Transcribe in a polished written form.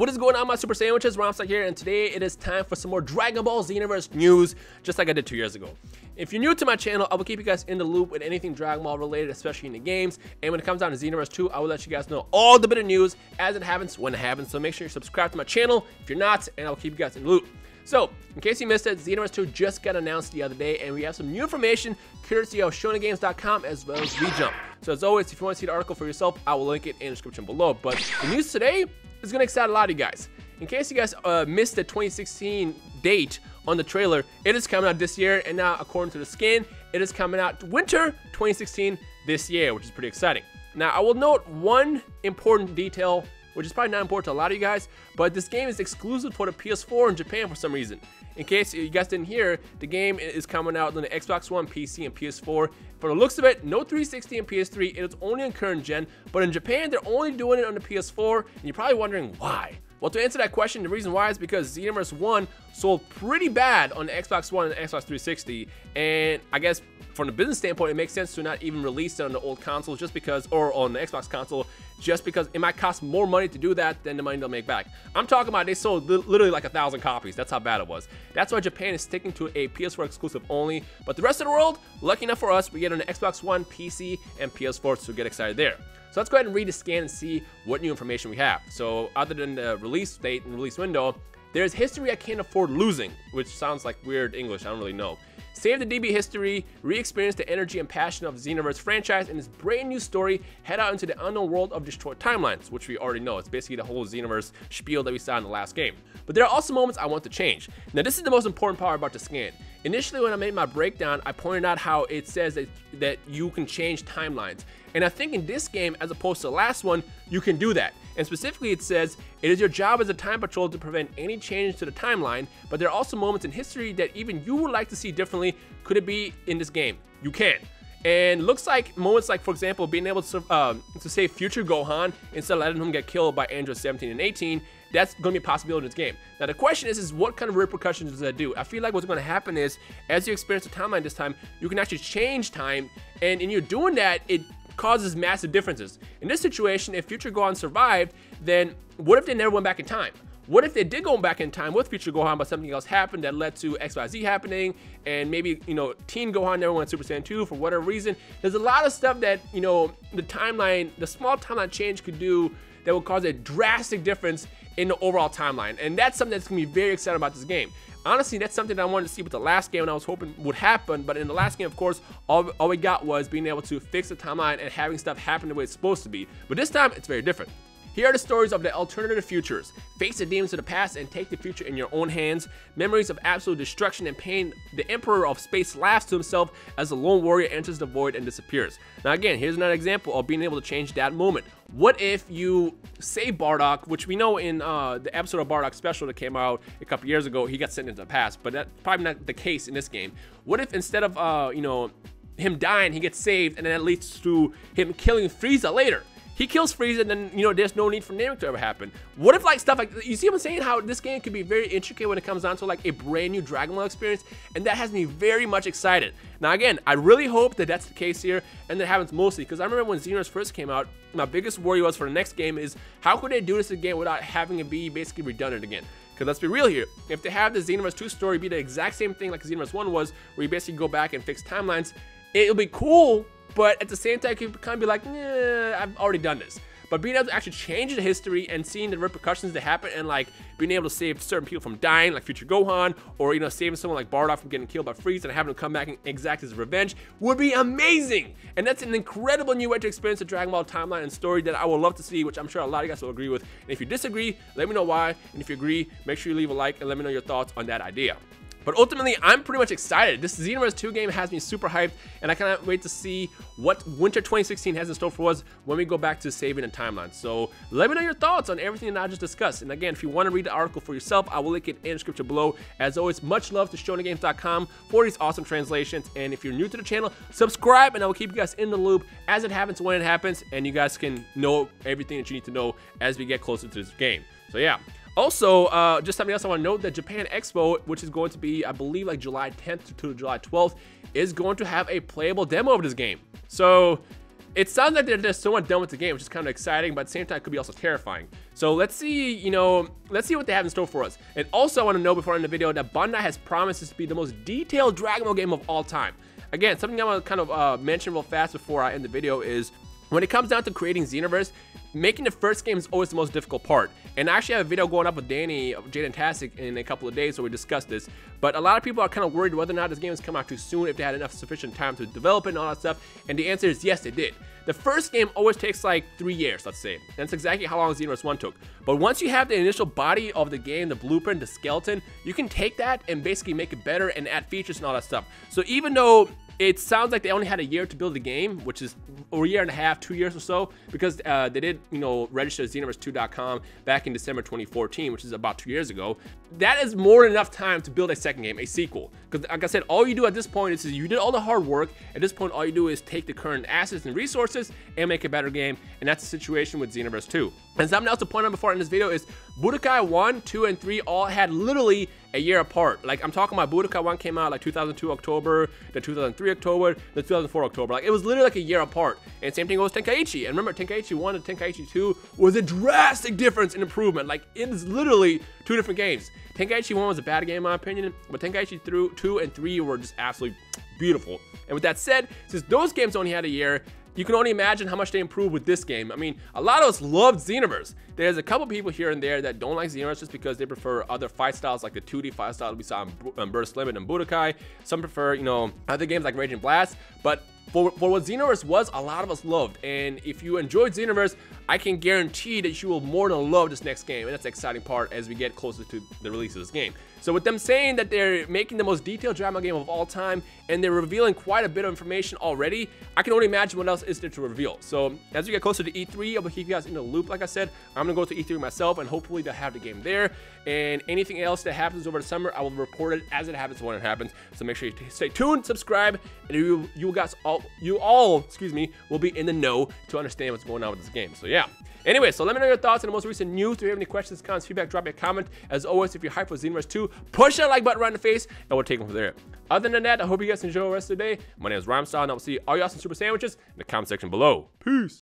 What is going on, my super sandwiches? Rhymestyle here, and today it is time for some more Dragon Ball Xenoverse news, just like I did 2 years ago. If you're new to my channel, I will keep you guys in the loop with anything Dragon Ball related, especially in the games. And when it comes down to Xenoverse 2, I will let you guys know all the bit of news as it happens, when it happens. So make sure you subscribe to my channel if you're not, and I'll keep you guys in the loop. So, in case you missed it, Xenoverse 2 just got announced the other day, and we have some new information courtesy of ShonenGames.com as well as V Jump. So as always, if you want to see the article for yourself, I will link it in the description below. But the news today is going to excite a lot of you guys. In case you guys missed the 2016 date on the trailer, it is coming out this year, and now according to the skin, it is coming out winter 2016 this year, which is pretty exciting. Now, I will note one important detail, which is probably not important to a lot of you guys, but this game is exclusive for the PS4 in Japan for some reason. In case you guys didn't hear, the game is coming out on the Xbox One, PC, and PS4. From the looks of it, no 360 and PS3, it is only on current gen, but in Japan, they're only doing it on the PS4, and you're probably wondering why. Well, to answer that question, the reason why is because Xenoverse 1 sold pretty bad on the Xbox One and Xbox 360, and I guess from the business standpoint, it makes sense to not even release it on the old consoles just because, or on the Xbox console, just because it might cost more money to do that than the money they'll make back. I'm talking about they sold literally like 1,000 copies. That's how bad it was. That's why Japan is sticking to a PS4 exclusive only, but the rest of the world, lucky enough for us, we get on the Xbox One, PC, and PS4, so get excited there. So let's go ahead and read the scan and see what new information we have. So other than the release date and release window, there's history I can't afford losing, which sounds like weird English, I don't really know. Save the DB history, re-experience the energy and passion of Xenoverse franchise and its brand new story, head out into the unknown world of destroyed timelines, which we already know. It's basically the whole Xenoverse spiel that we saw in the last game. But there are also moments I want to change. Now this is the most important part about the scan. Initially when I made my breakdown, I pointed out how it says that you can change timelines. And I think in this game, as opposed to the last one, you can do that. And specifically it says, it is your job as a time patrol to prevent any change to the timeline, but there are also moments in history that even you would like to see differently. Could it be in this game? You can. And looks like moments like, for example, being able to save Future Gohan instead of letting him get killed by Android 17 and 18, that's going to be a possibility in this game. Now the question is what kind of repercussions does that do? I feel like what's going to happen is, as you experience the timeline this time, you can actually change time, and in you doing that, it causes massive differences. In this situation, if Future Gohan survived, then what if they never went back in time? What if they did go back in time with Future Gohan, but something else happened that led to XYZ happening, and maybe, you know, Teen Gohan never went Super Saiyan 2 for whatever reason? There's a lot of stuff that, you know, the timeline, the small timeline change could do that will cause a drastic difference in the overall timeline, and that's something that's going to be very exciting about this game. Honestly, that's something that I wanted to see with the last game and I was hoping would happen, but in the last game, of course, all we got was being able to fix the timeline and having stuff happen the way it's supposed to be, but this time, it's very different. Here are the stories of the alternative futures. Face the demons of the past and take the future in your own hands. Memories of absolute destruction and pain. The Emperor of Space laughs to himself as the lone warrior enters the void and disappears. Now again, here's another example of being able to change that moment. What if you save Bardock, which we know in the episode of Bardock special that came out a couple years ago, he got sent into the past, but that's probably not the case in this game. What if instead of, you know, him dying, he gets saved and then that leads to him killing Frieza later? He kills Frieza and then, you know, there's no need for Namek to ever happen. What if like stuff like, you see what I'm saying? How this game could be very intricate when it comes down to like a brand new Dragon Ball experience, and that has me very much excited. Now again, I really hope that that's the case here and that happens mostly because I remember when Xenoverse first came out, my biggest worry was for the next game is how could they do this again without having it be basically redundant again? Because let's be real here, if they have the Xenoverse 2 story be the exact same thing like Xenoverse 1 was, where you basically go back and fix timelines, it'll be cool. But at the same time, you can kind of be like, nah, I've already done this. But being able to actually change the history and seeing the repercussions that happen and like being able to save certain people from dying, like Future Gohan, or, you know, saving someone like Bardock from getting killed by Frieza and having him come back and exact his revenge would be amazing. And that's an incredible new way to experience the Dragon Ball timeline and story that I would love to see, which I'm sure a lot of you guys will agree with. And if you disagree, let me know why. And if you agree, make sure you leave a like and let me know your thoughts on that idea. But ultimately, I'm pretty much excited. This Xenoverse 2 game has me super hyped, and I cannot wait to see what Winter 2016 has in store for us when we go back to saving the timeline. So let me know your thoughts on everything that I just discussed. And again, if you want to read the article for yourself, I will link it in the description below. As always, much love to ShonenGames.com for these awesome translations. And if you're new to the channel, subscribe, and I will keep you guys in the loop as it happens when it happens, and you guys can know everything that you need to know as we get closer to this game. So yeah. Also, just something else I want to note, that Japan Expo, which is going to be, I believe, like July 10th to July 12th, is going to have a playable demo of this game. So It sounds like they're just somewhat done with the game, which is kind of exciting, but at the same time, it could be also terrifying. So let's see, let's see what they have in store for us. And also, I want to know before I end the video that Bandai has promised this to be the most detailed Dragon Ball game of all time. Again, something I want to kind of mention real fast before I end the video is, when it comes down to creating Xenoverse, making the first game is always the most difficult part. And I actually have a video going up with Danny, Jaden Tastic, in a couple of days where we discuss this. But a lot of people are kind of worried whether or not this game has come out too soon, if they had enough sufficient time to develop it and all that stuff. And the answer is yes, they did. The first game always takes like 3 years, let's say. That's exactly how long Xenoverse 1 took. But once you have the initial body of the game, the blueprint, the skeleton, you can take that and basically make it better and add features and all that stuff. So even though it sounds like they only had a year to build the game, which is a year and a half, 2 years or so, because they did, register Xenoverse2.com back in December 2014, which is about 2 years ago. That is more than enough time to build a second game, a sequel. Because like I said, all you do at this point is you did all the hard work. At this point, all you do is take the current assets and resources and make a better game. And that's the situation with Xenoverse 2. And something else to point out before I end this video is Budokai 1, 2, and 3 all had literally a year apart. Like, I'm talking about Budokai 1 came out like 2002 October, the 2003 October, the 2004 October. Like, it was literally like a year apart. And same thing goes with Tenkaichi. And remember, Tenkaichi 1 and Tenkaichi 2 was a drastic difference in improvement. Like, it is literally two different games. Tenkaichi 1 was a bad game in my opinion, but Tenkaichi 2 and 3 were just absolutely beautiful. And with that said, since those games only had a year, you can only imagine how much they improved with this game. I mean, a lot of us loved Xenoverse. There's a couple people here and there that don't like Xenoverse just because they prefer other fight styles, like the 2D fight style we saw in Burst Limit and Budokai. Some prefer, other games like Raging Blast. But for what Xenoverse was, a lot of us loved. And if you enjoyed Xenoverse, I can guarantee that you will more than love this next game. And that's the exciting part as we get closer to the release of this game. So with them saying that they're making the most detailed drama game of all time, and they're revealing quite a bit of information already, I can only imagine what else is there to reveal. So as we get closer to E3, I'm gonna keep you guys in the loop. Like I said, I'm gonna go to E3 myself, and hopefully they'll have the game there. And anything else that happens over the summer, I will report it as it happens when it happens. So make sure you stay tuned, subscribe, and you all will be in the know to understand what's going on with this game. So yeah. Anyway, so let me know your thoughts on the most recent news. If you have any questions, comments, feedback, drop me a comment. As always, if you're hyped for Xenoverse 2, push that like button right in the face, and we'll take them from there. Other than that, I hope you guys enjoy the rest of the day. My name is Rhymestyle, and I will see all y'all some super sandwiches in the comment section below. Peace.